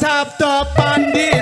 Sabda Pandita.